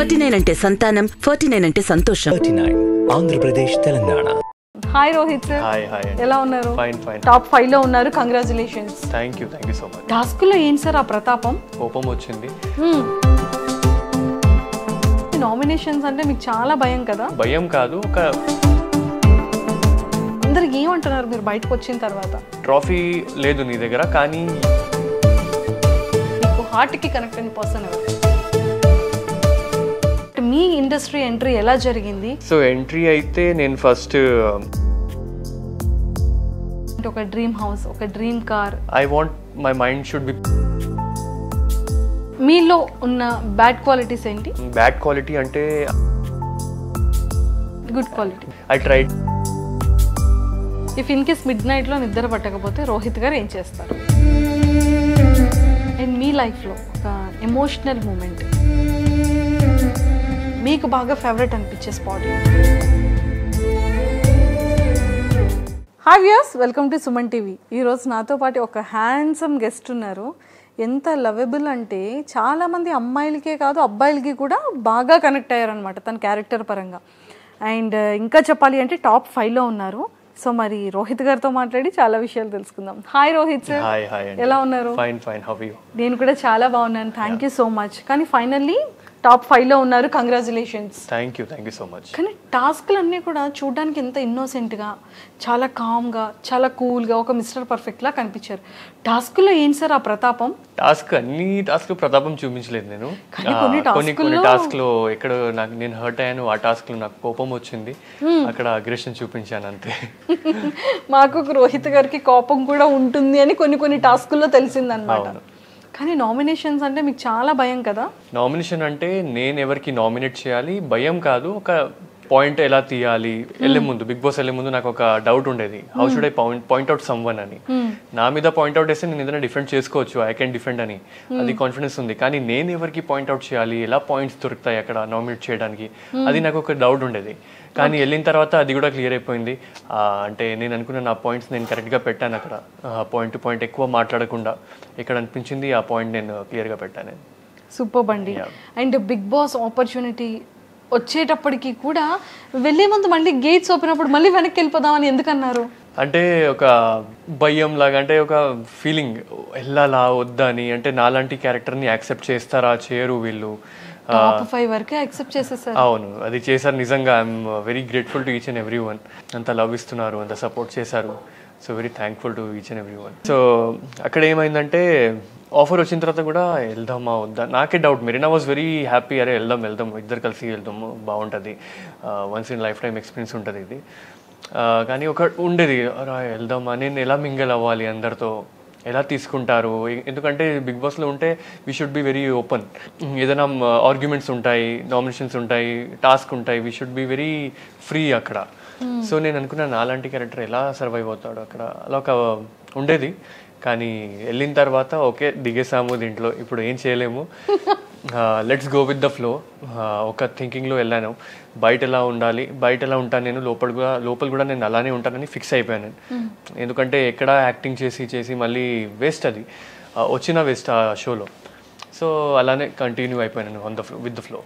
49 ante Santanam, 49 ante Santosham. 39 Andhra Pradesh, Telangana. Hi Rohit sir. Hi. Ella unnaru? Fine. Top 5 lo unnaru. Congratulations. Thank you so much. Task lo em sir aa pratapam? Kopam ochindi. Nominations ante meeku chaala bhayam kada? Bhayam kaadu oka అందరికి ఏమంటున్నారు మీరు బయటకు వచ్చిన తర్వాత? Trophy లేదు నీ దగ్గర, కానీ మీకు హార్ట్కి కనెక్ట్ అయిన పర్సన్ ఎవరు? మీ ఇండస్ట్రీ ఎంట్రీ ఎలా జరిగింది? సో ఎంట్రీ అయితే నేను ఫస్ట్ ఒక డ్రీమ్ హౌస్, ఒక dream car, I want my mind should be. మీలో ఉన్న బ్యాడ్ క్వాలిటీస్ ఏంటి? బ్యాడ్ క్వాలిటీ అంటే good quality. I tried. If in case mid నైట్లో నిద్ర పట్టకపోతే రోహిత్ గారు ఏం చేస్తారు? అండ్ మీ లైఫ్లో ఒక ఎమోషనల్ మూమెంట్, మీకు బాగా ఫేవరెట్ అనిపించే spot? Hi viewers, welcome to Suman TV. ఈరోజు నాతో పాటు ఒక హ్యాండ్సమ్ గెస్ట్ ఉన్నారు. ఎంత లవబుల్ అంటే చాలామంది అమ్మాయిలకే కాదు అబ్బాయిలకి కూడా బాగా కనెక్ట్ అయ్యారనమాట తన క్యారెక్టర్ పరంగా. అండ్ ఇంకా చెప్పాలి అంటే టాప్ 5లో ఉన్నారు. సో మరి రోహిత్ గారితో మాట్లాడి చాలా విషయాలు తెలుసుకుందాం. Hi Rohit sir. ఎలా ఉన్నారు? ఫైన్. How are you? నేను కూడా చాలా బాగున్నాను, థ్యాంక్ యూ సో మచ్. కానీ ఫైనల్లీ టాప్ 5లో ఉన్నారు, congratulations. Thank you so much. కానీ టాస్క్లు అన్నీ కూడా చూడడానికి ఎంత ఇన్నోసెంట్గా, చాలా కామ్గా, చాలా కూల్గా, ఒక మిస్టర్ పర్ఫెక్ట్లా కనిపించారు. టాస్క్లో ఏంటి సార్ ఆ ప్రతాపం? అన్ని టాస్క్లు ప్రతాపం చూపించలేదు నేను. కొన్ని టాస్క్లో ఎక్కడ నాకు నేను హర్ట్ అయ్యాను, ఆ టాస్క్లో నాకు కోపం వచ్చింది, అక్కడ అగ్రెషన్ చూపించాను అంతే. మాకు రోహిత్ గారికి కోపం కూడా ఉంటుంది అని కొన్ని టాస్క్లో తెలిసింది అనమాట. కానీ నామినేషన్స్ అంటే మీకు చాలా భయం కదా? నామినేషన్ అంటే నేను ఎవరికి నామినేట్ చేయాలి, భయం కాదు, ఒక పాయింట్ ఎలా తీయాలి. బిగ్ బాస్ వెళ్ళే ముందు నాకు ఒక డౌట్ ఉండేది, how should I point out someone అని. నా మీద పాయింట్అవుట్ చేస్తే నేను ఏదైనా డిఫెండ్ చేసుకోవచ్చు, ఐ కెన్ డిఫెండ్ అని, అది కాన్ఫిడెన్స్ ఉంది. కానీ నేను ఎవరికి పాయింట్అవుట్ చేయాలి, ఎలా పాయింట్స్ దొరుకుతాయి అక్కడ నామినేట్ చేయడానికి, అది నాకు ఒక డౌట్ ఉండేది. కానీ వెళ్ళిన తర్వాత అది కూడా క్లియర్ అయిపోయింది. అంటే నేను అనుకున్న నా పాయింట్స్ నేను కరెక్ట్గా పెట్టాను అక్కడ, పాయింట్ టు పాయింట్ ఎక్కువ మాట్లాడకుండా ఎక్కడ అనిపించింది ఆ పాయింట్ నేను క్లియర్గా పెట్టాను. సూపర్ బండి. అండ్ బిగ్ బాస్ ఆపర్చునిటీ వచ్చేటప్పటికి కూడా, వెళ్ళే ముందు మళ్ళీ గేట్స్ ఓపెన్ అప్పుడు మళ్ళీ వెనక్కి వెళ్ళిపోదామని ఎందుకన్నారు? అంటే ఒక భయం లాగా, అంటే ఒక ఫీలింగ్ వెళ్ళాలా వద్దా అని. అంటే నాలాంటి క్యారెక్టర్ని యాక్సెప్ట్ చేస్తారా చేయరు వీళ్ళు. అవును, అది చేశారు నిజంగా. I'm very grateful to each and every one. అంత లవ్ ఇస్తున్నారు, అంత సపోర్ట్ చేశారు. So very thankful to each and every one. So అక్కడ ఏమైందంటే ఆఫర్ వచ్చిన తర్వాత కూడా వెళ్దామా వద్దా నాకే doubt. Marina was very happy, అరే వెళ్దాం ఇద్దరు కలిసి వెళ్దాము, బాగుంటుంది, once in life time experience ఉంటుంది ఇది. కానీ ఒక ఉండేది, వెళ్దామా, నేను ఎలా మింగల్ అవ్వాలి అందరితో, ఎలా తీసుకుంటారు. ఎందుకంటే బిగ్ బాస్లో ఉంటే we should be very open. ఏదైనా ఆర్గ్యుమెంట్స్ ఉంటాయి, నామినేషన్స్ ఉంటాయి, టాస్క్ ఉంటాయి, we should be very free అక్కడ. సో నేను అనుకున్నాను నాలాంటి క్యారెక్టర్ ఎలా సర్వైవ్ అవుతాడు అక్కడ, అలా ఒక ఉండేది. కానీ వెళ్ళిన తర్వాత ఓకే దిగేసాము దీంట్లో, ఇప్పుడు ఏం చేయలేము, let's go with the flow ఒక థింకింగ్లో వెళ్ళాను. బయట ఎలా ఉండాలి, బయట ఎలా ఉంటాను నేను, లోపల కూడా నేను అలానే ఉంటానని ఫిక్స్ అయిపోయాను నేను. ఎందుకంటే ఎక్కడ యాక్టింగ్ చేసి మళ్ళీ వేస్ట్, అది వచ్చిన వేస్ట్ ఆ షోలో. సో అలానే కంటిన్యూ అయిపోయాను on the flow, with the flow.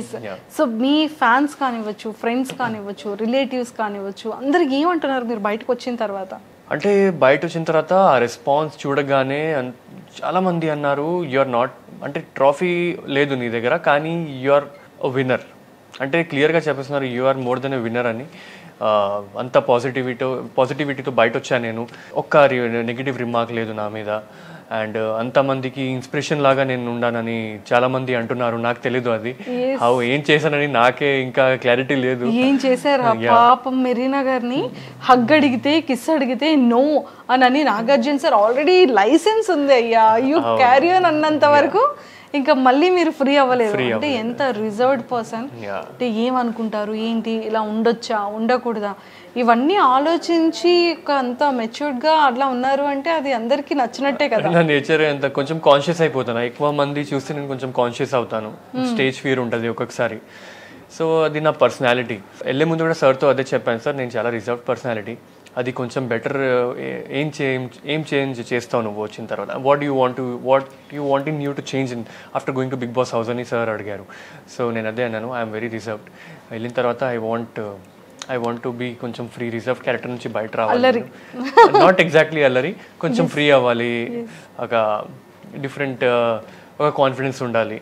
Yes. So మీ ఫ్యాన్స్ కానివ్వచ్చు, ఫ్రెండ్స్ కానివ్వచ్చు, రిలేటివ్స్ కానివ్వచ్చు, అందరికి ఏమంటున్నారు మీరు బయటకు వచ్చిన తర్వాత? అంటే బయట వచ్చిన తర్వాత ఆ రెస్పాన్స్ చూడగానే చాలామంది అన్నారు, యు ఆర్ నాట్, అంటే ట్రాఫీ లేదు నీ దగ్గర, కానీ యు ఆర్ విన్నర్. అంటే క్లియర్గా చెప్పేస్తున్నారు you are more than a winner అని. అంత పాజిటివిటీతో బయట వచ్చాను నేను. ఒక్క నెగిటివ్ రిమార్క్ లేదు నా మీద. అండ్ అంతమందికి ఇన్స్పిరేషన్ లాగా నేను ఉన్నానని చాలామంది అంటున్నారు. నాకు తెలీదు అది ఏం చేశానని, నాకే ఇంకా క్లారిటీ లేదు ఏం చేశారు. పాపం మెరీనా గారిని హగ్ అడిగితే, కిస్ అడిగితే నో అని నాగార్జున సార్ ఆల్రెడీ లైసెన్స్ ఉంది అయ్యా, యూ క్యారీ ఆన్ అన్నంత వరకు ఇంకా మళ్ళీ మీరు ఫ్రీ అవ్వలేదు. అంటే ఎంత రిజర్వ్డ్ పర్సన్, అంటే ఏమనుకుంటారు, ఏంటి ఇలా ఉండొచ్చా ఉండకూడదా, ఇవన్నీ ఆలోచించి అంత మెచ్యూర్డ్గా అట్లా ఉన్నారు అంటే అది అందరికీ నచ్చినట్టే కదా. నా నేచర్ అంత కొంచెం కాన్షియస్ అయిపోతాను, ఎక్కువ మంది చూస్తే నేను కొంచెం కాన్షియస్ అవుతాను, స్టేజ్ ఫియర్ ఉంటుంది ఒక్కొక్కసారి. సో అది నా పర్సనాలిటీ. వెళ్ళే ముందు కూడా సార్తో అదే చెప్పాను, సార్ నేను చాలా రిజర్వ్డ్ పర్సనాలిటీ, ఐ అది కొంచెం బెటర్ ఏం చేంజ్ చేస్తావు నువ్వు వచ్చిన తర్వాత, what you wanting you to change in after going to big boss house అని సార్ అడిగారు. సో నేను అదే అన్నాను, ఐఎమ్ వెరీ రిజర్వ్డ్. వెళ్ళిన తర్వాత I want to be కొంచెం ఫ్రీ రిజర్వ్ క్యారెక్టర్ నుంచి బయట రావాలి, నాట్ ఎగ్జాక్ట్లీ అల్లరి, కొంచెం ఫ్రీ అవ్వాలి, ఒక డిఫరెంట్ ఒక కాన్ఫిడెన్స్ ఉండాలి.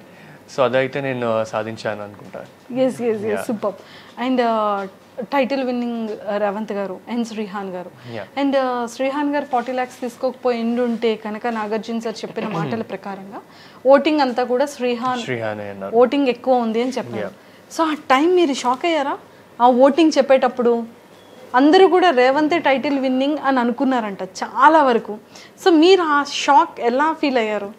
సో అదైతే నేను సాధించాను అనుకుంటాను. Super. And title winning Revanth గారు అండ్ శ్రీహాన్ గారు, అండ్ శ్రీహాన్ గారు 40 lakhs తీసుకోకపోయిండుంటే కనుక నాగార్జున సార్ చెప్పిన మాటల ప్రకారంగా ఓటింగ్ అంతా కూడా శ్రీహాన్ ఓటింగ్ ఎక్కువ ఉంది అని చెప్పారు. సో ఆ టైం మీరు షాక్ అయ్యారా? ఆ ఓటింగ్ చెప్పేటప్పుడు అందరూ కూడా రేవంతే టైటిల్ విన్నింగ్ అని అనుకున్నారంట చాలా వరకు. సో మీరు ఆ షాక్ ఎలా ఫీల్ అయ్యారు?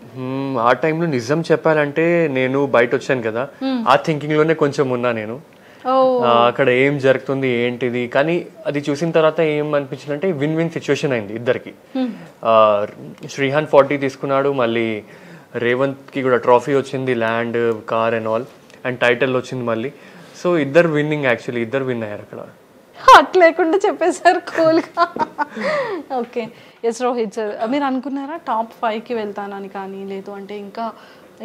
ఆ టైంలో నిజం చెప్పాలంటే నేను బయట వచ్చాను కదా, ఆ థింకింగ్లోనే కొంచెం ఉన్నా నేను, అక్కడ ఏం జరుగుతుంది ఏంటిది. కానీ అది చూసిన తర్వాత ఏం అనిపించిందంటే విన్ విన్ సిచ్యువేషన్ అయింది ఇద్దరికి. శ్రీహాన్ 40 తీసుకున్నాడు, మళ్ళీ రేవంత్కి కూడా ట్రాఫీ వచ్చింది, land, car and all, and title వచ్చింది మళ్ళీ. సో ఇద్దరు విన్నింగ్, యాక్చువల్లీ ఇద్దరు విన్ అయ్యారు అక్కడ, అట్లా లేకుండా చెప్పేశారు కూల్గా. ఓకే. ఎస్ రోహిత్ సార్, మీరు అనుకున్నారా టాప్ 5కి వెళ్తానని, కానీ లేదు అంటే ఇంకా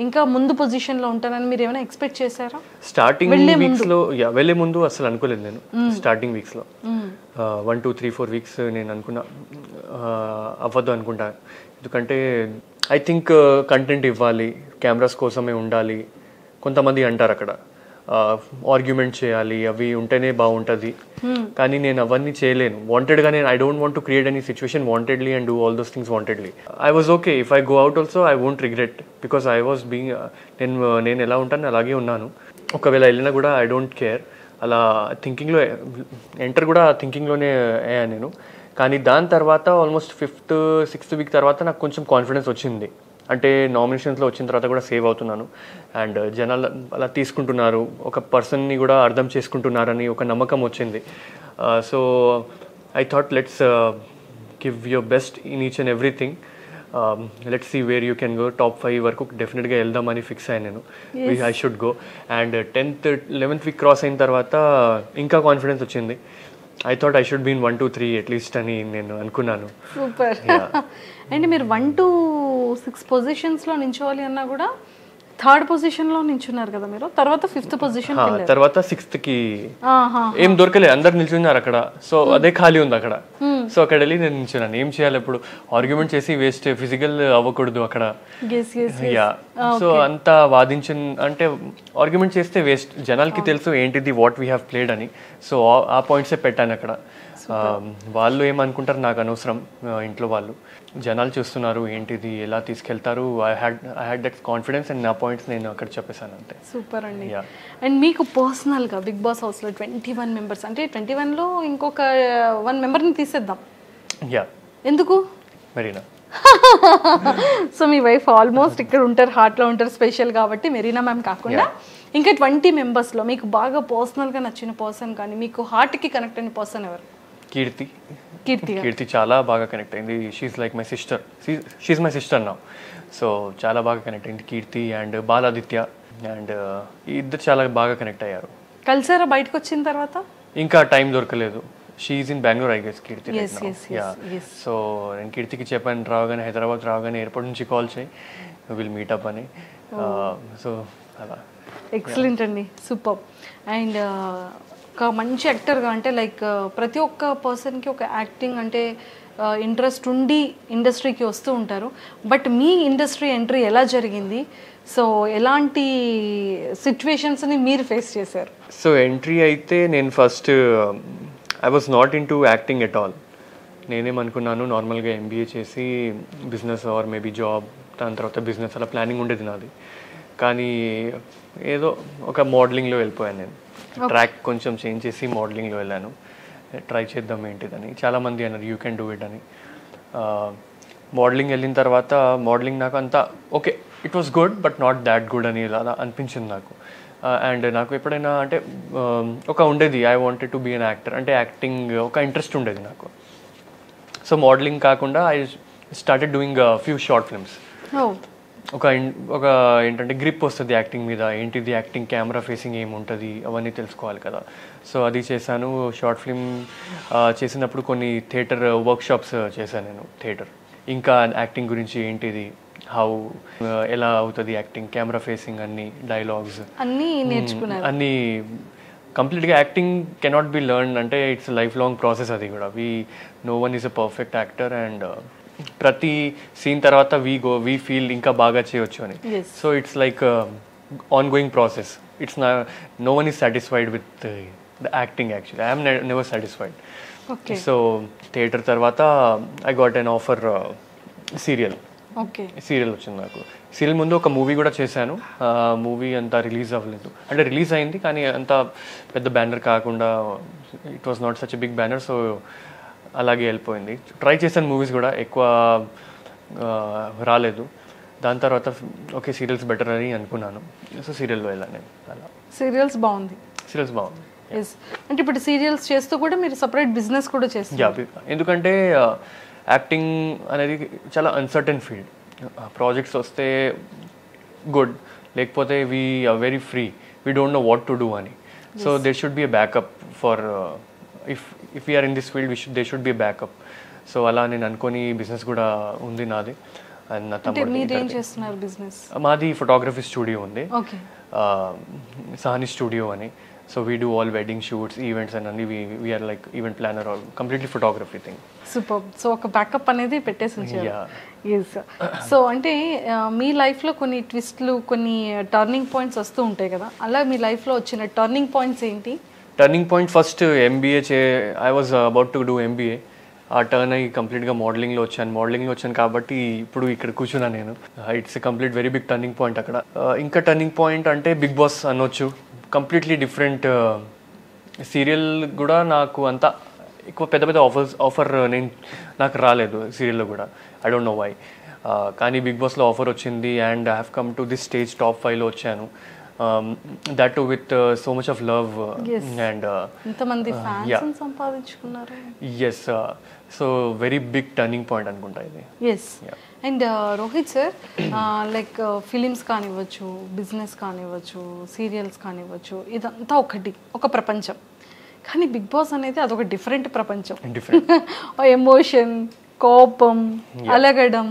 ఇంకా ముందు పొజిషన్లో ఉంటానని మీరు ఏమైనా ఎక్స్పెక్ట్ చేశారా? స్టార్టింగ్ వీక్స్లో వెళ్ళే ముందు అసలు అనుకోలేదు నేను. స్టార్టింగ్ వీక్స్లో 1, 2, 3, 4 వీక్స్ నేను అనుకున్నా అవ్వద్దు అనుకుంటాను, ఎందుకంటే ఐ థింక్ కంటెంట్ ఇవ్వాలి, కెమెరాస్ కోసమే ఉండాలి. కొంతమంది అంటారు అక్కడ ఆర్గ్యుమెంట్ చేయాలి, అవి ఉంటేనే బాగుంటుంది. కానీ నేను అవన్నీ చేయలేను వాంటెడ్గా. నేను I don't want to create any situation wantedly and do all those things wantedly. I was okay if I go out also I won't regret because I was being నేను ఎలా ఉంటాను అలాగే ఉన్నాను. ఒకవేళ వెళ్ళినా కూడా ఐ డోంట్ కేర్. అలా థింకింగ్లో enter కూడా థింకింగ్లోనే అయ్యాను నేను. కానీ దాని తర్వాత ఆల్మోస్ట్ 5th, 6th వీక్ తర్వాత నాకు కొంచెం కాన్ఫిడెన్స్ వచ్చింది. అంటే నామినేషన్స్లో వచ్చిన తర్వాత కూడా సేవ్ అవుతున్నాను అండ్ జనాలు అలా తీసుకుంటున్నారు, ఒక పర్సన్ని కూడా అర్థం చేసుకుంటున్నారని ఒక నమ్మకం వచ్చింది. So I thought let's give your best in each and everything, let's see where you can go. top 5 వరకు డెఫినెట్గా వెళ్దామని ఫిక్స్ అయ్యాను నేను, I should go. And 10th, 11th week cross అయిన తర్వాత ఇంకా కాన్ఫిడెన్స్ వచ్చింది. I thought I should be in 1, 2, 3 at least అని నేను అనుకున్నాను. సూపర్. అండ్ మీరు 1 to 6 పొజిషన్స్లో నించోవాలి అన్నా కూడా 3rd పొజిషన్లో నించున్నారు కదా మీరు, తర్వాత 5th పొజిషన్, తర్వాత 6thకి ఏం దొరకలేదు, అందరు నిల్చున్నారు అక్కడ. సో అదే ఖాళీ ఉంది అక్కడ. సో అక్కడ వెళ్ళి నేను నిల్చున్నాను, ఏం చేయాలి ఇప్పుడు, ఆర్గ్యుమెంట్ చేసి వేస్ట్, ఫిజికల్ అవ్వకూడదు అక్కడ. సో అంత వాదించిన, అంటే ఆర్గ్యుమెంట్ చేస్తే వేస్ట్, జనాలకి తెలుసు ఏంటిది వాట్ వీ హ్యావ్ ప్లేడ్ అని. సో ఆ పాయింట్సే పెట్టాను అక్కడ. వాళ్ళు ఏమనుకుంటారు నాకు అనవసరం, ఇంట్లో వాళ్ళు, జనాలు చూస్తున్నారు ఏంటిది ఎలా తీసుకెళ్తారు. I had that confidence and నా పాయింట్స్ నేను అక్కడ చెప్పేశాను అంతే. సూపర్ అండి. అండ్ మీకు పర్సనల్గా బిగ్ బాస్ హౌస్లో 21 మెంబర్స్, అంటే 21లో ఇంకొక 1 మెంబర్ని తీసేద్దాం. యా, ఎందుకు? మెరీనా. సో మీ వైఫ్ ఆల్మోస్ట్ ఇక్కడ ఉంటారు, హార్ట్లో ఉంటారు, స్పెషల్ కాబట్టి మెరీనా మ్యామ్ కాకుండా ఇంకా 20 మెంబర్స్లో మీకు బాగా పర్సనల్గా నచ్చిన పర్సన్ కానీ మీకు హార్ట్కి కనెక్ట్ అయిన పర్సన్ ఎవరు? కీర్తి చాలా బాగా కనెక్ట్ అయింది. She's like my sister, she's my sister now. So చాలా బాగా కనెక్ట్ అయింది కీర్తి అండ్ బాలాదిత్య, అండ్ ఇద్దరు చాలా బాగా కనెక్ట్ అయ్యారు. కలిసారా బయటకు వచ్చిన తర్వాత? ఇంకా టైం దొరకలేదు. She's in Bengaluru I guess Keerthi. So నేను కీర్తికి చెప్పాను రాగానే, హైదరాబాద్ రాగానే ఎయిర్పోర్ట్ నుంచి కాల్ చేయి, విల్ మీటప్ అని. సో అలా. ఎక్సలెంట్ అండి, సూపర్. అండ్ ఒక మంచి యాక్టర్గా, అంటే లైక్ ప్రతి ఒక్క పర్సన్కి ఒక యాక్టింగ్ అంటే ఇంట్రెస్ట్ ఉండి ఇండస్ట్రీకి వస్తూ ఉంటారు. బట్ మీ ఇండస్ట్రీ ఎంట్రీ ఎలా జరిగింది? సో ఎలాంటి సిచ్యువేషన్స్ని మీరు ఫేస్ చేశారు? సో ఎంట్రీ అయితే నేను first I was not into acting at all. నేనేమనుకున్నాను నార్మల్గా ఎంబీఏ చేసి బిజినెస్ ఆర్ మేబీ జాబ్, దాని తర్వాత బిజినెస్, అలా ప్లానింగ్ ఉండేది నాది. కానీ ఏదో ఒక మోడలింగ్లో వెళ్ళిపోయాను నేను. ట్రాక్ కొంచెం చేంజ్ చేసి మోడలింగ్లో వెళ్ళాను, ట్రై చేద్దాం ఏంటిదని. చాలామంది అన్నారు యూ కెన్ డూ ఇట్ అని. మోడలింగ్ వెళ్ళిన తర్వాత మోడలింగ్ నాకు అంతా okay, it was good but not that good అని అలా అనిపించింది నాకు. అండ్ నాకు ఎప్పుడైనా అంటే ఒక ఉండేది, I wanted to be an actor, అంటే యాక్టింగ్ ఒక ఇంట్రెస్ట్ ఉండేది నాకు. సో మోడలింగ్ కాకుండా I started doing few short films. ఒక ఏంటంటే గ్రిప్ వస్తుంది యాక్టింగ్ మీద, ఏంటిది యాక్టింగ్, కెమెరా ఫేసింగ్ ఏముంటుంది, అవన్నీ తెలుసుకోవాలి కదా. సో అది చేశాను. షార్ట్ ఫిల్మ్ చేసినప్పుడు కొన్ని థియేటర్ వర్క్షాప్స్ చేశాను నేను. థియేటర్ ఇంకా యాక్టింగ్ గురించి ఏంటిది, హౌ, ఎలా అవుతుంది యాక్టింగ్, కెమెరా ఫేసింగ్ అన్నీ, డైలాగ్స్ అన్నీ కంప్లీట్గా. యాక్టింగ్ కెనాట్ బి లెర్న్, అంటే ఇట్స్ లైఫ్ లాంగ్ ప్రాసెస్ అది కూడా. No one is a perfect actor and ప్రతి సీన్ తర్వాత వీ ఫీల్ ఇంకా బాగా చేయొచ్చు అని. So it's like ongoing process. It's no one is satisfied with the acting actually. I'm never satisfied. So theatre తర్వాత I got an offer serial. Serial వచ్చింది నాకు. Serial ముందు ఒక మూవీ కూడా చేశాను. మూవీ అంతా రిలీజ్ అవ్వలేదు, అంటే రిలీజ్ అయింది కానీ అంత పెద్ద బ్యానర్ కాకుండా, it was not such a big banner. So అలాగే వెళ్ళిపోయింది. ట్రై చేశాను మూవీస్ కూడా, ఎక్కువ రాలేదు. దాని తర్వాత ఓకే సీరియల్స్ బెటర్ అని అనుకున్నాను. సో సీరియల్లో వెళ్ళాను నేను. అలా సీరియల్స్ బాగుంది, సీరియల్స్ బాగుంది. అంటే ఇప్పుడు సీరియల్స్ చేస్తూ కూడా మీరు సపరేట్ బిజినెస్ కూడా చేస్తారు, ఎందుకంటే యాక్టింగ్ అనేది చాలా అన్సర్టెన్ ఫీల్డ్. ప్రాజెక్ట్స్ వస్తే గుడ్, లేకపోతే we are very free, we don't know what to do అని. So there should be a backup for if we are in this field, there should be a backup. So ala nen ankoni business kuda undi naadi. And na tammudu nee range chestunar business maadi photography studio undi. Okay, Sahani studio ani. So we do all wedding shoots, events and only we are like event planner, all completely photography thing. Superb. So oka backup anedi pettesuncharu. Yes. So ante mee life lo konni twist lu konni turning points vastu untayi kada, ala mee life lo ochina turning points enti? Turning point first MBA I was about to do MBA. ఆ turn అయ్యి కంప్లీట్గా మోడలింగ్లో వచ్చాను. మోడలింగ్లో వచ్చాను కాబట్టి ఇప్పుడు ఇక్కడ కూర్చున్నాను నేను. It's complete very big turning point అక్కడ. ఇంకా టర్నింగ్ పాయింట్ అంటే బిగ్ బాస్ అనొచ్చు. కంప్లీట్లీ డిఫరెంట్ సీరియల్ కూడా. నాకు అంత ఎక్కువ పెద్ద పెద్ద ఆఫర్ నాకు రాలేదు సీరియల్లో కూడా. I don't know why. కానీ బిగ్ బాస్లో ఆఫర్ వచ్చింది and I have come to this stage. Top 5లో వచ్చాను. That too with so much of love. Yes. And intamandi fans and sampadinchukunnaru. Yes. So very big turning point anukunta idi. Yes. Yeah. And Rohit sir, like films kaanivachu, business kaanivachu, serials kaanivachu, idantha okati oka prapancham. Kaani Big Boss anedi adoka different prapancham. Different. Emotion, కోపం, అలగడం,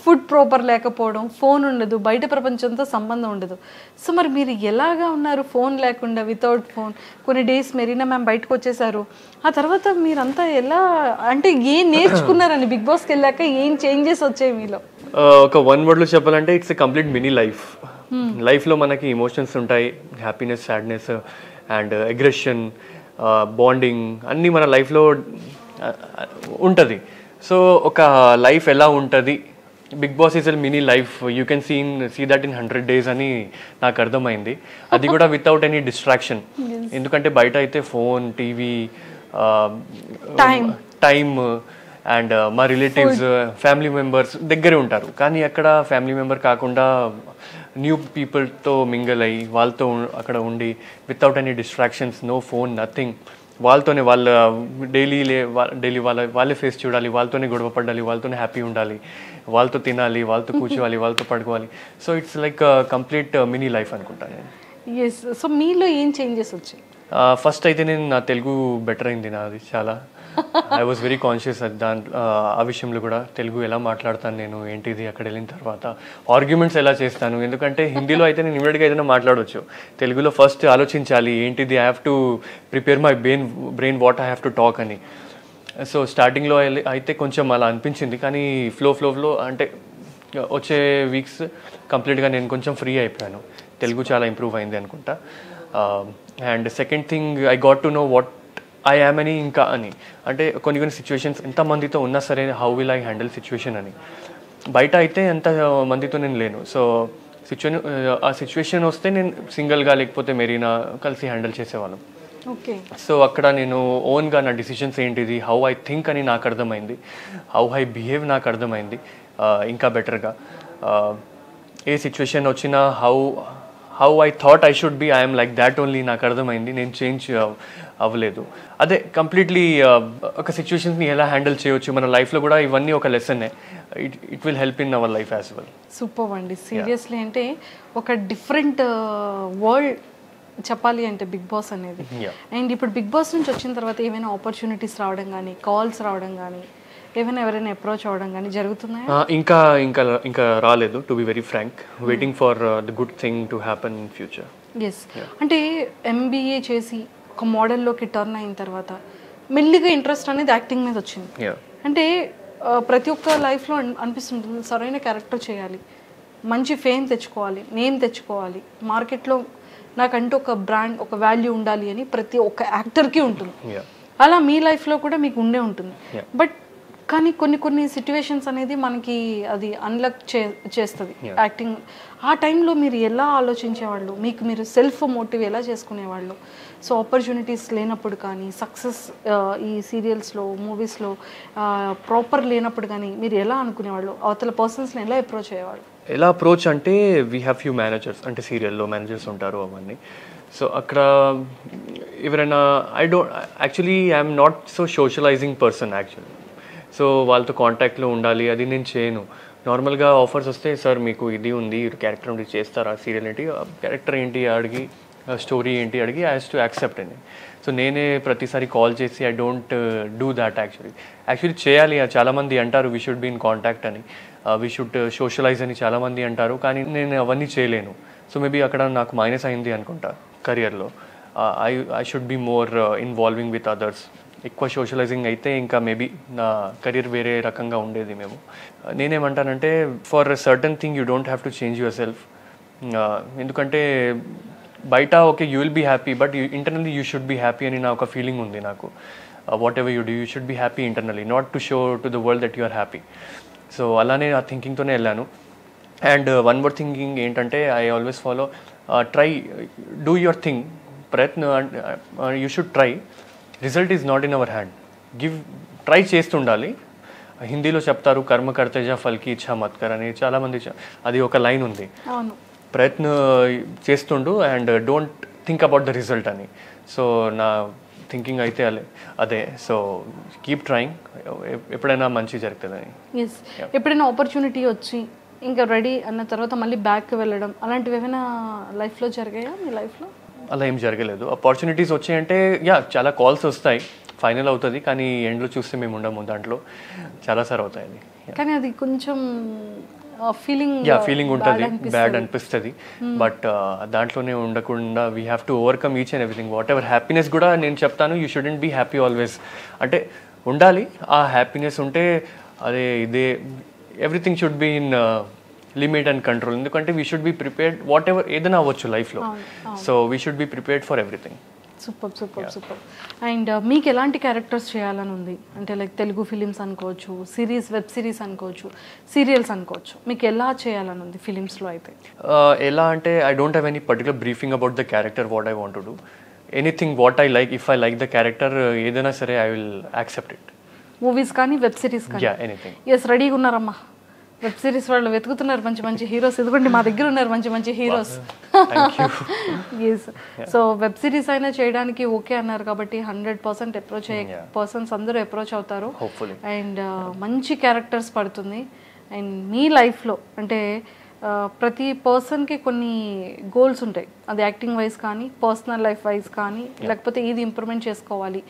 food proper లేకపోవడం, phone ఉండదు, బయట ప్రపంచంతో సంబంధం ఉండదు. So మరి మీరు ఎలాగా ఉన్నారు ఫోన్ లేకుండా, వితౌట్ ఫోన్? కొన్ని డేస్ మెరీనా మ్యామ్ బయటకు వచ్చేసారు. ఆ తర్వాత మీరంతా ఎలా, అంటే ఏం నేర్చుకున్నారని బిగ్ బాస్కి వెళ్ళాక, ఏం చేంజెస్ వచ్చాయి మీలో? ఒక వన్ వర్డ్లో చెప్పాలంటే it's a complete mini life. లైఫ్లో మనకి ఇమోషన్స్ ఉంటాయి, happiness, sadness and aggression, bonding అన్నీ మన లైఫ్లో ఉంటుంది. సో ఒక లైఫ్ ఎలా ఉంటుంది, Bigg Boss is a mini life, you can see that in 100 days అని నాకు అర్థమైంది. అది కూడా వితౌట్ ఎనీ డిస్ట్రాక్షన్. ఎందుకంటే బయట అయితే ఫోన్, టీవీ, టైమ్ అండ్ మా రిలేటివ్స్, ఫ్యామిలీ మెంబర్స్ దగ్గరే ఉంటారు. కానీ అక్కడ ఫ్యామిలీ మెంబర్ కాకుండా న్యూ పీపుల్తో మింగిల్ అయ్యి వాళ్ళతో అక్కడ ఉండి without any distractions, no phone, nothing. వాళ్ళతోనే డైలీ వాళ్ళే ఫేస్ చూడాలి, వాళ్ళతోనే గొడవ పడాలి, వాళ్ళతోనే హ్యాపీ ఉండాలి, వాళ్ళతో తినాలి, వాళ్ళతో కూర్చోవాలి, వాళ్ళతో పడుకోవాలి. So it's like complete mini life అనుకుంటాను నేను. ఎస్. సో మీలో ఏం చేంజెస్ వచ్చాయి? ఫస్ట్ అయితే నేను నా తెలుగు బెటర్ అయింది నాది చాలా. ఐ వాజ్ వెరీ కాన్షియస్ దాంట్లో. ఆ విషయంలో కూడా తెలుగు ఎలా మాట్లాడతాను నేను, ఏంటిది అక్కడ వెళ్ళిన తర్వాత, ఆర్గ్యుమెంట్స్ ఎలా చేస్తాను. ఎందుకంటే హిందీలో అయితే నేను ఇమీడియట్గా ఏదైనా మాట్లాడవచ్చు. తెలుగులో ఫస్ట్ ఆలోచించాలి ఏంటిది, I have to prepare my brain what I have to talk అని. సో స్టార్టింగ్లో అయితే కొంచెం అలా అనిపించింది. కానీ ఫ్లో అంటే వచ్చే వీక్స్ కంప్లీట్గా నేను కొంచెం ఫ్రీ అయిపోయాను. తెలుగు చాలా ఇంప్రూవ్ అయింది అనుకుంటా. And second thing, I got to know what I am అని. ఇంకా అని అంటే కొన్ని సిచ్యువేషన్స్, ఎంతమందితో ఉన్నా సరే how will I handle situation అని. బయట అయితే ఎంత మందితో నేను లేను. సో ఆ సిచ్యువేషన్ వస్తే నేను సింగిల్గా లేకపోతే మెరీనా కలిసి హ్యాండిల్ చేసేవాళ్ళం. ఓకే. సో అక్కడ నేను ఓన్గా నా డిసిషన్స్ ఏంటిది, హౌ ఐ థింక్ అని నాకు అర్థమైంది, హౌ ఐ బిహేవ్ నాకు అర్థమైంది ఇంకా బెటర్గా. ఏ సిచ్యువేషన్ వచ్చినా how I thought I should be, I'm like that only నాకు అర్థమైంది. నేను చేంజ్ అవ్వలేదు. అదే కంప్లీట్లీ ఒక సిచ్యువేషన్స్ని ఎలా హ్యాండిల్ చేయొచ్చు మన లైఫ్లో కూడా. ఇవన్నీ ఒక లెసన్నే. it will help in our life as well. Super Vandi. Seriously, ante oka different world చెప్పాలి అంటే బిగ్ బాస్ అనేది. అండ్ ఇప్పుడు బిగ్ బాస్ నుంచి వచ్చిన తర్వాత ఏమైనా ఆపర్చునిటీస్ రావడం కానీ, కాల్స్ రావడం కానీ, ఏమైనా ఎవరైనా అప్రోచ్ అవ్వడం కానీ జరుగుతున్నాయా? ఇంకా ఇంకా ఇంకా రాలేదు, to be very frank. Waiting for the good thing to happen in future. Yes, అంటే ఎంబీఏ చేసి ఒక మోడల్లోకి టర్న్ అయిన తర్వాత మెల్లిగా ఇంట్రెస్ట్ అనేది యాక్టింగ్ మీద వచ్చింది. అంటే ప్రతి ఒక్క లైఫ్లో అనిపిస్తుంది సరైన క్యారెక్టర్ చేయాలి, మంచి ఫేమ్ తెచ్చుకోవాలి, నేమ్ తెచ్చుకోవాలి, మార్కెట్లో నాకంటూ ఒక బ్రాండ్, ఒక వాల్యూ ఉండాలి అని ప్రతి ఒక్క యాక్టర్కి ఉంటుంది. అలా మీ లైఫ్లో కూడా మీకు ఉండే ఉంటుంది. బట్ కానీ కొన్ని కొన్ని సిచ్యువేషన్స్ అనేది మనకి అది అన్లక్ చేస్తుంది యాక్టింగ్. ఆ టైంలో మీరు ఎలా ఆలోచించేవాళ్ళు, మీకు మీరు సెల్ఫ్ మోటివ్ ఎలా చేసుకునేవాళ్ళు? సో ఆపర్చునిటీస్ లేనప్పుడు కానీ, సక్సెస్ ఈ సీరియల్స్లో, మూవీస్లో ప్రాపర్ లేనప్పుడు కానీ మీరు ఎలా అనుకునేవాళ్ళు? అవతల పర్సన్స్ని ఎలా అప్రోచ్ అయ్యేవాళ్ళు? ఎలా అప్రోచ్ అంటే, వీ హ్యావ్ ఫ్యూ మేనేజర్స్, అంటే సీరియల్లో మేనేజర్స్ ఉంటారు అవన్నీ. సో అక్కడ ఎవరైనా actually I'm not so socialising person actually. So వాళ్ళతో కాంటాక్ట్లో ఉండాలి అది నేను చేయను. నార్మల్గా ఆఫర్స్ వస్తే, సార్ మీకు ఇది ఉంది, క్యారెక్టర్ ఉంది, చేస్తారా సీరియల్ ఏంటి, క్యారెక్టర్ ఏంటి అడిగి, స్టోరీ ఏంటి అడిగి, ఐ హ్యాస్ టు యాక్సెప్ట్ అండి. సో నేనే ప్రతిసారి కాల్ చేసి I don't do that actually. Actually చేయాలి. చాలామంది అంటారు we should be in contact అని, వీ షుడ్ సోషలైజ్ అని చాలామంది అంటారు, కానీ నేను అవన్నీ చేయలేను. సో మేబీ అక్కడ నాకు మైనస్ అయింది అనుకుంటా కెరియర్లో. I should be more involving with others. ఎక్కువ సోషలైజింగ్ అయితే ఇంకా మేబీ నా కెరీర్ వేరే రకంగా ఉండేది. మేము నేనేమంటానంటే, for certain thing you don't have to change yourself. ఎందుకంటే బయట okay you will be happy, but internally you should be happy అని నా ఒక ఫీలింగ్ ఉంది నాకు. Whatever you do you should be happy internally, not to show to the world that you are happy. So అలానే ఆ థింకింగ్తోనే వెళ్ళాను. And one more thinking ఏంటంటే, I always follow try do your thing. ప్రయత్నం, you should try. Result is not in our hand. Try చేస్తుండాలి. హిందీలో చెప్తారు కర్మ కర్తేజా ఫల్కి ఇచ్చా మత్కర్ అని చాలామంది, అది ఒక లైన్ ఉంది. ప్రయత్నం చేస్తుండు and don't think about the result అని. సో నా థింకింగ్ అయితే అదే. సో కీప్ ట్రయింగ్, ఎప్పుడైనా మంచి జరుగుతుందని. ఎస్, ఎప్పుడైనా ఆపర్చునిటీ వచ్చి ఇంకా రెడీ అన్న తర్వాత మళ్ళీ బ్యాక్ వెళ్ళడం అలాంటివి ఏమైనా లైఫ్లో జరిగాయా మీ లైఫ్లో? అలా ఏం జరగలేదు. ఆపర్చునిటీస్ వచ్చాయంటే చాలా కాల్స్ వస్తాయి, ఫైనల్ అవుతుంది, కానీ ఎండ్లో చూస్తే మేము ఉండము దాంట్లో. చాలాసార్లు అవుతాయి కానీ అది కొంచెం ఫీలింగ్ ఉంటుంది, బ్యాడ్ అనిపిస్తుంది. బట్ దాంట్లోనే ఉండకుండా we have to overcome each and everything. Whatever happiness కూడా నేను చెప్తాను, you shouldn't be happy always. అంటే ఉండాలి ఆ హ్యాపీనెస్ ఉంటే, అదే ఇదే. Everything should be in limit and control. ఎందుకంటే we should be prepared, whatever ఏదైనా అవ్వచ్చు లైఫ్లో. So we should be prepared for everything. Super super super. And మీకు ఎలాంటి క్యారెక్టర్స్ చేయాలని ఉంది? అంటే లైక్ తెలుగు ఫిలిమ్స్ అనుకోవచ్చు, సిరీస్, వెబ్ సిరీస్ అనుకోవచ్చు, సీరియల్స్ అనుకోవచ్చు, మీకు ఎలా చేయాలని ఉంది ఫిలిమ్స్లో అయితే? ఎలా అంటే, I don't have any particular briefing about the character. What I want to do anything, what I like, if I like the character ఏదైనా సరే I will accept it. Movies కానీ, వెబ్ సిరీస్ కానీ, ఎనీథింగ్. ఎస్, రెడీగా ఉన్నారమ్మా. Web series వాళ్ళు వెతుకుతున్నారు మంచి మంచి హీరోస్. ఇదిగోండి మా దగ్గర ఉన్నారు మంచి మంచి heroes. Yes, so web series అయినా చేయడానికి ఓకే అన్నారు కాబట్టి 100% అప్రోచ్ అయ్యే పర్సన్స్ అందరూ అప్రోచ్ అవుతారు. అండ్ మంచి క్యారెక్టర్స్ పడుతుంది. అండ్ మీ లైఫ్లో అంటే ప్రతి పర్సన్కి కొన్ని గోల్స్ ఉంటాయి, అది యాక్టింగ్ వైజ్ కానీ, పర్సనల్ లైఫ్ వైజ్ కానీ, లేకపోతే ఇది ఇంప్రూవ్మెంట్ చేసుకోవాలి,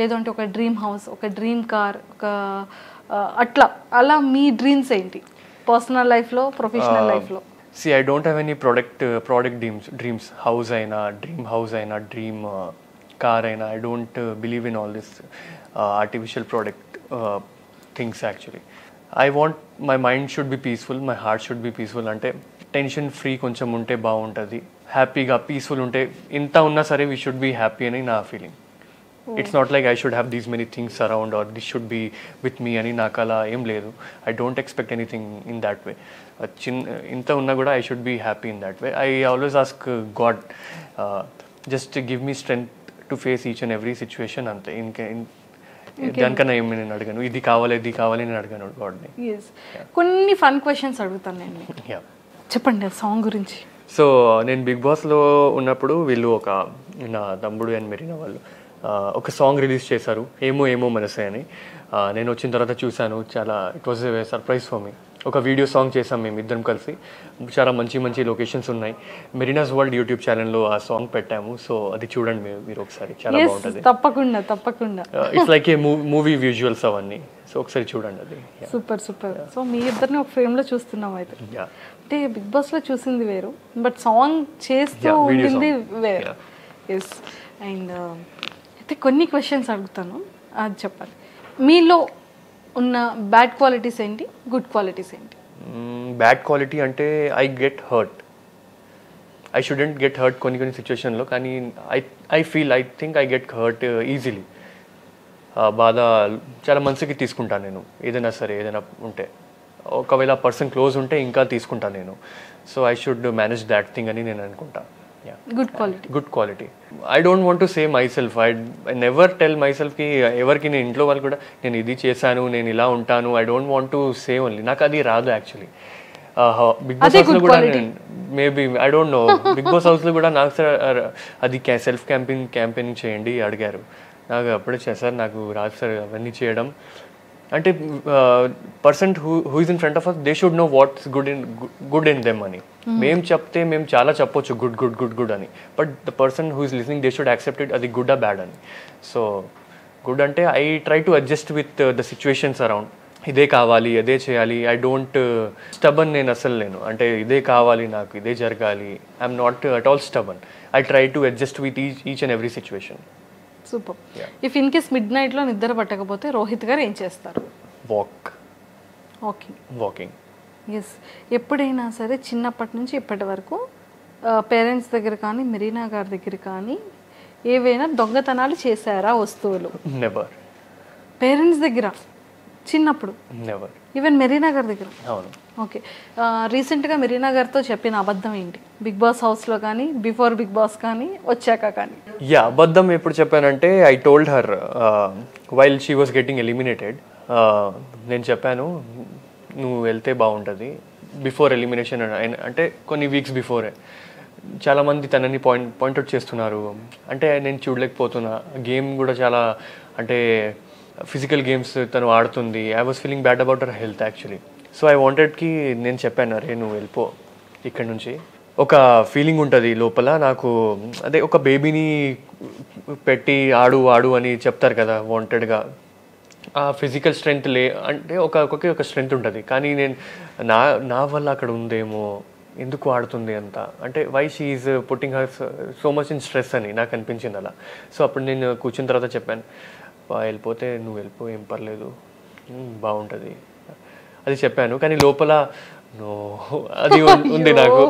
లేదంటే ఒక డ్రీమ్ హౌస్, ఒక డ్రీమ్ కార్, ఒక అలా మీ డ్రీమ్స్ ఏంటి పర్సనల్ లైఫ్లో, ప్రొఫెషనల్ లైఫ్లో? See, I don't have any product dreams. House అయినా, డ్రీమ్ హౌస్ అయినా, డ్రీమ్ కార్ అయినా, I don't believe in all this artificial product things actually. I want my mind should be peaceful, my heart should be peaceful. అంటే tension free కొంచెం ఉంటే బాగుంటుంది, హ్యాపీగా peaceful ఉంటే. ఇంత ఉన్నా సరే వీ షుడ్ బీ హ్యాపీ అని నా feeling. It's not like I should have these many things around or this should be with me అని నాకు అలా ఏం లేదు. I don't expect anything in that way. ఇంత ఉన్నా కూడా I should be happy in that way. I always ask God just give me strength to face each and every situation అంతే. దానికన్నా ఏమి నేను అడిగాను, ఇది కావాలి ఇది కావాలి నేను అడిగాను గాడ్ని. కొన్ని ఫన్ క్వశ్చన్స్ అడుగుతాను నేను, చెప్పండి ఆ సాంగ్ గురించి. సో నేను బిగ్ బాస్లో ఉన్నప్పుడు వీళ్ళు ఒక నా తమ్ముడు అండ్ మెరీనా వాళ్ళు ఒక సాంగ్ రిలీజ్ చేశారు ఏమో ఏమో మనసే అని. నేను వచ్చిన తర్వాత చూశాను, చాలా it was a surprise for me. ఒక వీడియో సాంగ్ చేసాం మేము ఇద్దరం కలిసి, చాలా మంచి మంచి లొకేషన్స్ ఉన్నాయి. మెరీనాస్ వరల్డ్ యూట్యూబ్ ఛానల్లో ఆ సాంగ్ పెట్టాము, సో అది చూడండి మీరు ఒకసారి, చాలా బాగుంటుంది. తప్పకుండా తప్పకుండా, it's like a movie visuals అవన్నీ, సో ఒకసారి చూడండి అది. Super super. సో మీ ఇద్దరిని ఒక ఫ్రేమ్లో చూస్తున్నాం అయితే, అంటే బిగ్ బాస్లో చూసింది వేరు, బట్ సాంగ్ చేస్తూ ఉంటుంది వేరు. ఎస్. అండ్ అయితే కొన్ని క్వశ్చన్స్ అడుగుతాను, అది చెప్పాలి. మీలో ఉన్న బ్యాడ్ క్వాలిటీస్ ఏంటి, గుడ్ క్వాలిటీస్ ఏంటి? బ్యాడ్ క్వాలిటీ అంటే I get hurt. I shouldn't get hurt కొన్ని కొన్ని సిచ్యువేషన్లో, కానీ I feel, I think I get hurt easily. బాధ చాలా మనసుకి తీసుకుంటాను నేను, ఏదైనా సరే ఏదైనా ఉంటే, ఒకవేళ పర్సన్ క్లోజ్ ఉంటే ఇంకా తీసుకుంటాను నేను. So I should manage that thing అని నేను అనుకుంటాను. Yeah. Good quality. Good quality. I don't want to say myself. I never tell myself ki ever ki ne intlo vallu kuda nen idi chesanu nen ila untanu. I don't want to say only. Naku adi raadu actually. Big Boss house lo kuda maybe I don't know. Big Boss house lo kuda naku adi self campaigning cheyandi adigaru. Naku appude sir naku raadu sir avanni cheyadam ante person who is in front of us, they should know what's good in them ani. మేము చెప్తే మేము చాలా చెప్పొచ్చు good good good good అని, but the person who is listening they should accept it, అది good ఆ bad అని. So good అంటే I try to adjust with the situations around, ఇదే కావాలి అదే చేయాలి. ఐ డోంట్ స్టబన్ నేను అసలు, నేను అంటే ఇదే కావాలి నాకు ఇదే జరగాలి, I'm not at all stubborn. I try to adjust with each and every situation. Super. If in case mid నైట్లో నిద్ర పట్టకపోతే రోహిత్ గారు ఏం చేస్తారు? వాకింగ్. ఎస్. ఎప్పుడైనా సరే చిన్నప్పటి నుంచి ఇప్పటి వరకు పేరెంట్స్ దగ్గర కానీ మెరీనా గారి దగ్గర కానీ ఏవైనా దొంగతనాలు చేశారా? వస్తువులు నెవర్. పేరెంట్స్ దగ్గర చిన్నప్పుడు నెవర్, ఈవెన్ మెరీనా గారి దగ్గర. అవును. ఓకే. రీసెంట్గా మెరీనా గారితో చెప్పిన అబద్ధం ఏంటి? బిగ్ బాస్ హౌస్లో కానీ, బిఫోర్ బిగ్ బాస్ కానీ, వచ్చాక కానీ? యా, అబద్ధం ఎప్పుడు చెప్పానంటే, I told her while she was getting eliminated, నేను చెప్పాను నువ్వు వెళ్తే బాగుంటుంది బిఫోర్ ఎలిమినేషన్ అంటే కొన్ని వీక్స్ బిఫోరే. చాలామంది తనని పాయింట్అవుట్ చేస్తున్నారు, అంటే నేను చూడలేకపోతున్నా, గేమ్ కూడా చాలా అంటే ఫిజికల్ గేమ్స్ తను ఆడుతుంది. I was feeling bad about her health actually. So I వాంటెడ్కి నేను చెప్పాను, అరే నువ్వు వెళ్ళిపో ఇక్కడ నుంచి. ఒక ఫీలింగ్ ఉంటుంది లోపల నాకు, అదే ఒక బేబీని పెట్టి ఆడు ఆడు అని చెప్తారు కదా వాంటెడ్గా. ఆ ఫిజికల్ స్ట్రెంగ్త్ లే అంటే ఒక స్ట్రెంగ్త్ ఉంటుంది, కానీ నేను నా వల్ల అక్కడ ఉందేమో, ఎందుకు ఆడుతుంది అంత, అంటే why she is putting her so much in stress అని నాకు అనిపించింది అలా. సో అప్పుడు నేను కూర్చున్న తర్వాత చెప్పాను, వెళ్ళిపోతే నువ్వు వెళ్ళిపో, ఏం పర్లేదు బాగుంటుంది అది చెప్పాను. కానీ లోపల నో అది ఉంది నాకు,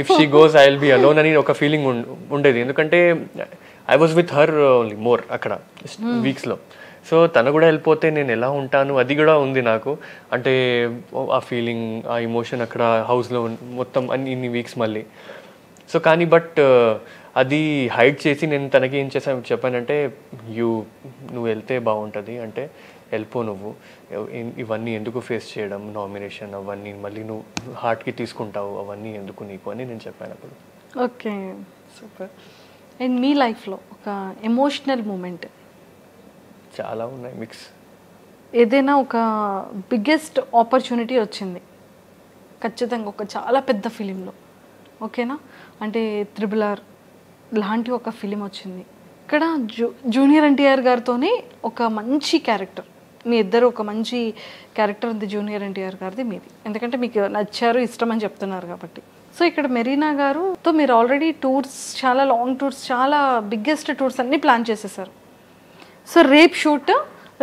if she goes I will be alone అని ఒక ఫీలింగ్ ఉండేది, ఎందుకంటే I was with her only more అక్కడ వీక్స్లో. సో తను కూడా వెళ్ళిపోతే నేను ఎలా ఉంటాను, అది కూడా ఉంది నాకు, అంటే ఆ ఫీలింగ్ ఆ ఎమోషన్ అక్కడ హౌస్లో మొత్తం ఇన్ని వీక్స్ మళ్ళీ. సో కానీ బట్ అది హైడ్ చేసి నేను తనకి ఏం చేశాను చెప్పానంటే, నువ్వు వెళ్తే బాగుంటుంది, అంటే వెళ్ళిపో నువ్వు, ఇవన్నీ ఎందుకు ఫేస్ చేయడం, నామినేషన్ అవన్నీ మళ్ళీ నువ్వు హార్ట్కి తీసుకుంటావు, అవన్నీ ఎందుకు నీకు అని నేను చెప్పాను అప్పుడు. Okay, super. అండ్ మీ లైఫ్లో ఒక ఎమోషనల్ మూమెంట్? చాలా ఉన్నాయి మిక్స్. ఏదైనా ఒక బిగ్గెస్ట్ ఆపర్చునిటీ వచ్చింది ఖచ్చితంగా ఒక చాలా పెద్ద ఫిలింలో, ఓకేనా, అంటే త్రిబులార్ లాంటి ఒక ఫిలిం వచ్చింది. ఇక్కడ జూనియర్ ఎన్టీఆర్ గారితోనే ఒక మంచి క్యారెక్టర్, మీ ఇద్దరు ఒక మంచి క్యారెక్టర్ ఉంది జూనియర్ ఎన్టీఆర్ గారిది, మీది, ఎందుకంటే మీకు నచ్చారు ఇష్టం అని చెప్తున్నారు కాబట్టి. సో ఇక్కడ మెరీనా గారుతో మీరు ఆల్రెడీ టూర్స్, చాలా లాంగ్ టూర్స్, చాలా బిగ్గెస్ట్ టూర్స్ అన్నీ ప్లాన్ చేసేసారు. సో రేపు షూట్,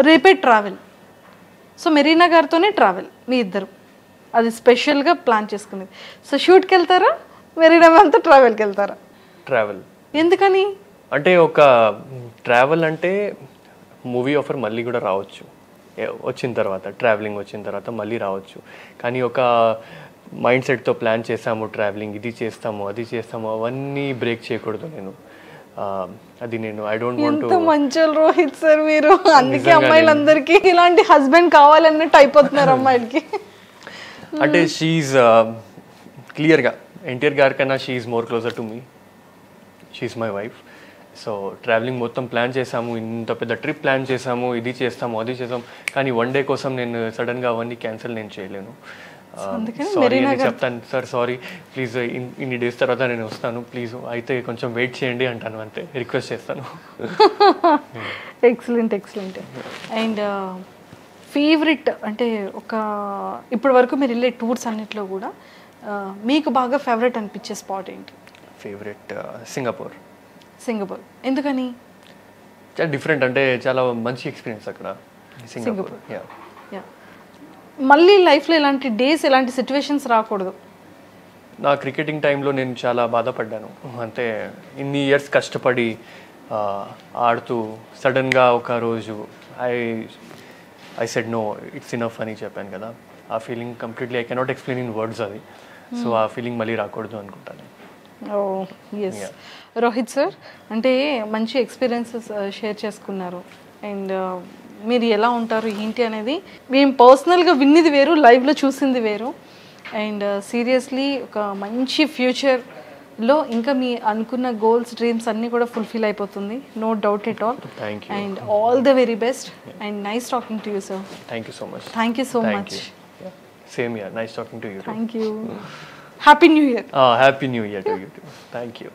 రేపే ట్రావెల్, సో మెరీనా గారితోనే ట్రావెల్ మీ ఇద్దరు, అది స్పెషల్గా ప్లాన్ చేసుకునేది. సో షూట్కి వెళ్తారా, మెరీనా గారితో ట్రావెల్కి వెళ్తారా? ట్రావెల్. ఎందుకని అంటే, ఒక ట్రావెల్ అంటే మూవీ ఆఫర్ మళ్ళీ కూడా రావచ్చు, వచ్చిన తర్వాత ట్రావెలింగ్ వచ్చిన తర్వాత మళ్ళీ రావచ్చు, కానీ ఒక మైండ్ సెట్తో ప్లాన్ చేసాము ట్రావెలింగ్, ఇది చేస్తాము అది చేస్తాము అవన్నీ బ్రేక్ చేయకూడదు నేను, అది నేను ఐ డోంట్ వాంట్ టు. మంచల్ రోహిత్ సార్ మీరు, అందుకే అమ్మాయిలందరికీ ఇలాంటి హస్బెండ్ కావాలన్నట్టు అయిపోతున్నారు అమ్మాయిలకి. అంటే షీ ఈజ్ క్లియర్గా ఎన్టీఆర్ గారి కన్నా she is more closer to me, she is my wife, so traveling మొత్తం ప్లాన్ చేసాము, ఇంత పెద్ద ట్రిప్ ప్లాన్ చేసాము, ఇది చేస్తాము అది చేస్తాము, కానీ వన్ డే కోసం నేను సడన్గా అవన్నీ క్యాన్సిల్ నేను చేయలేను. సారీ అని చెప్తాను, సార్ సారీ ప్లీజ్ ఇన్ని డేస్ తర్వాత నేను వస్తాను ప్లీజ్, అయితే కొంచెం వెయిట్ చేయండి అంటాను, అంతే రిక్వెస్ట్ చేస్తాను. Excellent excellent. అండ్ ఫేవరెట్ అంటే ఒక ఇప్పటి వరకు మీరు వెళ్ళే టూర్స్ అన్నిట్లో కూడా మీకు బాగా ఫేవరెట్ అనిపించే స్పాట్ ఏంటి? Favourite Singapore. సింగపూర్ ఎందుకని? చాలా డిఫరెంట్, అంటే చాలా మంచి ఎక్స్పీరియన్స్ అక్కడ సింగపూర్. యా మళ్ళీ లైఫ్లో ఇలాంటి డేస్ ఇలాంటి సిచ్యువేషన్స్ రాకూడదు. నా క్రికెటింగ్ టైంలో నేను చాలా బాధపడ్డాను, అంటే ఇన్ని ఇయర్స్ కష్టపడి ఆడుతూ సడన్గా ఒక రోజు I said no it's enough అని చెప్పాను కదా, ఆ feeling completely I cannot explain in words అది. సో ఆ ఫీలింగ్ మళ్ళీ రాకూడదు అనుకుంటాను. రోహిత్ సార్ అంటే మంచి ఎక్స్పీరియన్సెస్ షేర్ చేసుకున్నారు, అండ్ మీరు ఎలా ఉంటారు ఏంటి అనేది మేము పర్సనల్గా విన్నది వేరు, లైవ్లో చూసింది వేరు. అండ్ సీరియస్లీ ఒక మంచి ఫ్యూచర్లో ఇంకా మీ అనుకున్న గోల్స్ డ్రీమ్స్ అన్నీ కూడా ఫుల్ఫిల్ అయిపోతుంది, no doubt at all. And all the very best and nice talking to you sir. Thank you so much. Thank you so much. Same here, nice talking to you. Thank you. Happy new year. Happy new year to you. Thank you.